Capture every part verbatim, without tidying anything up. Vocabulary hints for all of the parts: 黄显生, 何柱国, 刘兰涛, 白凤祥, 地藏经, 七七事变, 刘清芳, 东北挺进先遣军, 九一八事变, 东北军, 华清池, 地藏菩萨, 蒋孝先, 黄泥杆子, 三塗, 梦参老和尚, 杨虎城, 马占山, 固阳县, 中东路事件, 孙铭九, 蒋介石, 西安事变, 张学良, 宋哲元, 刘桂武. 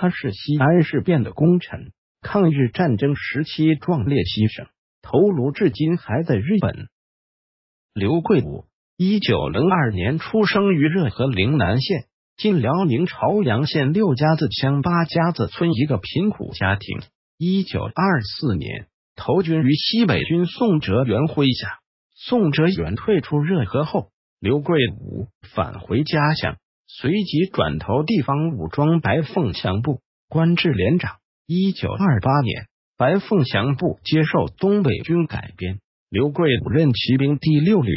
他是西安事变的功臣，抗日战争时期壮烈牺牲，头颅至今还在日本。刘桂武，一九零二年出生于热河陵南县，今辽宁朝阳县六家子乡八家子村一个贫苦家庭。一九二四年，投军于西北军宋哲元麾下。宋哲元退出热河后，刘桂武返回家乡，随即转投地方武装白凤祥部，官至连长。一九二八年，白凤祥部接受东北军改编，刘桂武任骑兵第六旅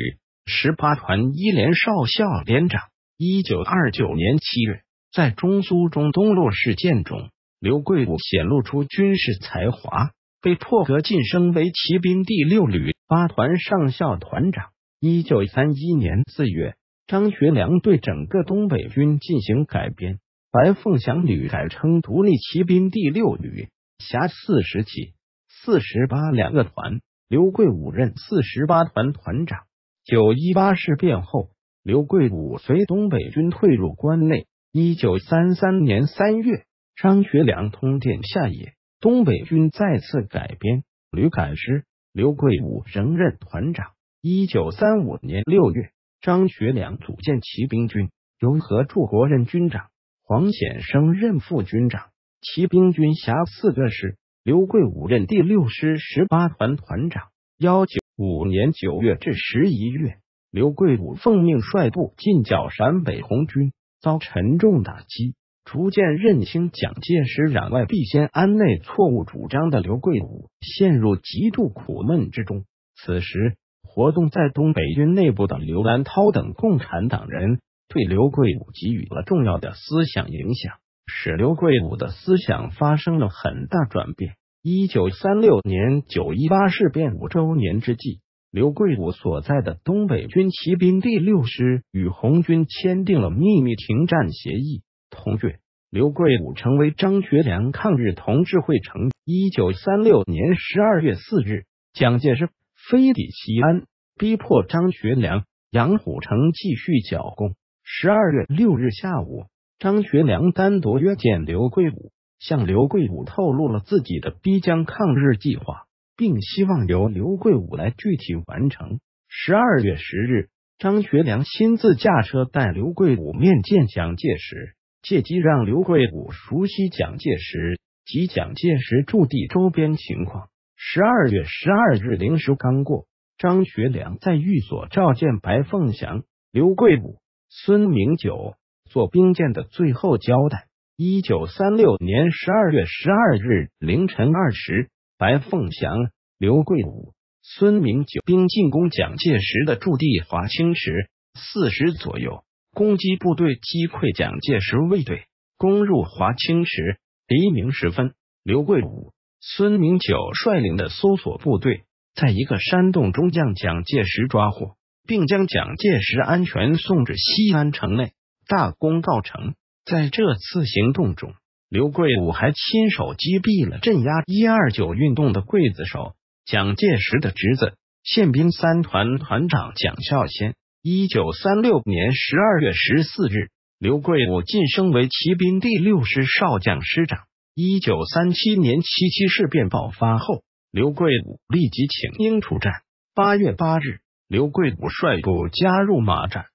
十八团一连少校连长。一九二九年七月，在中苏中东路事件中，刘桂武显露出军事才华，被破格晋升为骑兵第六旅八团上校团长。一九三一年四月，张学良对整个东北军进行改编，白凤祥旅改称独立骑兵第六旅，辖四十起四十八两个团。刘桂武任四十八团团长。九一八事变后，刘桂武随东北军退入关内。一九三三年三月，张学良通电下野，东北军再次改编，旅改师，刘桂武仍任团长。一九三五年六月，张学良组建骑兵军，由何柱国任军长，黄显生任副军长。骑兵军辖四个师，刘桂武任第六师十八团团长。一九五年九月至十一月，刘桂武奉命率部进剿陕北红军，遭沉重打击。逐渐认清蒋介石攘外必先安内错误主张的刘桂武陷入极度苦闷之中。此时，活动在东北军内部的刘兰涛等共产党人对刘桂武给予了重要的思想影响，使刘桂武的思想发生了很大转变。一九三六年九一八事变五周年之际，刘桂武所在的东北军骑兵第六师与红军签订了秘密停战协议。同月，刘桂武成为张学良抗日同志会成员。一九三六年十二月四日，蒋介石飞抵西安，逼迫张学良、杨虎城继续剿共。十二月六日下午，张学良单独约见刘桂武，向刘桂武透露了自己的逼江抗日计划，并希望由刘桂武来具体完成。十二月十日，张学良亲自驾车带刘桂武面见蒋介石，借机让刘桂武熟悉蒋介石及蒋介石驻地周边情况。十二月十二日零时刚过，张学良在寓所召见白凤祥、刘桂武、孙铭九做兵谏的最后交代。一九三六年十二月十二日凌晨二时，白凤祥、刘桂武、孙铭九兵进攻蒋介石的驻地华清池，四十左右，攻击部队击溃蒋介石卫队，攻入华清池。黎明时分，刘桂武、孙铭九率领的搜索部队在一个山洞中将蒋介石抓获，并将蒋介石安全送至西安城内，大功告成。在这次行动中，刘桂武还亲手击毙了镇压一二九运动的刽子手蒋介石的侄子宪兵三团团长蒋孝先。一九三六年十二月十四日，刘桂武晋升为骑兵第六师少将师长。一九三七年七七事变爆发后，刘桂武立即请缨出战。八月八日，刘桂武率部加入马占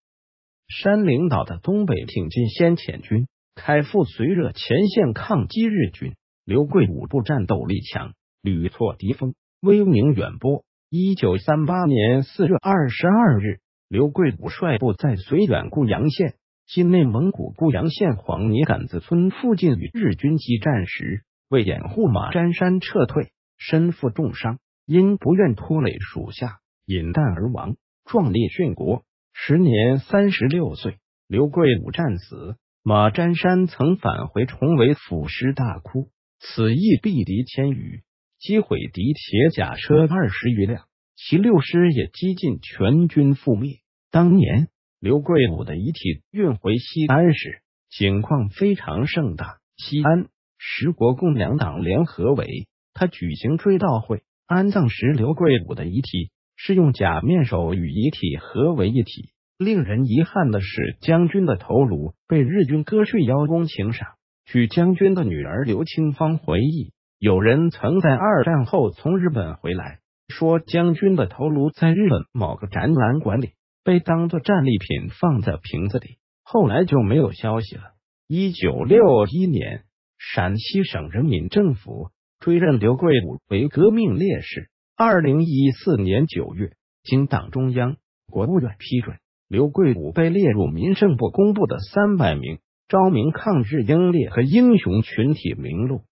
山领导的东北挺进先遣军，开赴绥热前线抗击日军。刘桂武部战斗力强，屡挫敌锋，威名远播。一九三八年四月二十二日，刘桂武率部在绥远固阳县（今内蒙古固阳县黄泥杆子村）附近与日军激战时，为掩护马占山撤退，身负重伤，因不愿拖累属下，饮弹而亡，壮烈殉国，时年三十六岁。刘桂武战死，马占山曾返回重围抚尸大哭，此役毙敌千余，击毁敌铁甲车二十余辆，其六师也几近全军覆灭。当年刘桂武的遗体运回西安时，景况非常盛大。西安时国共两党联合委他举行追悼会，安葬时刘桂武的遗体是用假面手与遗体合为一体。令人遗憾的是，将军的头颅被日军割去腰弓颈赏，许将军的女儿刘清芳回忆，有人曾在二战后从日本回来，说将军的头颅在日本某个展览馆里被当作战利品放在瓶子里，后来就没有消息了。一九六一年，陕西省人民政府追认刘桂武为革命烈士。二零一四年九月，经党中央、国务院批准，刘桂武被列入民政部公布的三百名。昭明抗日英烈和英雄群体名录。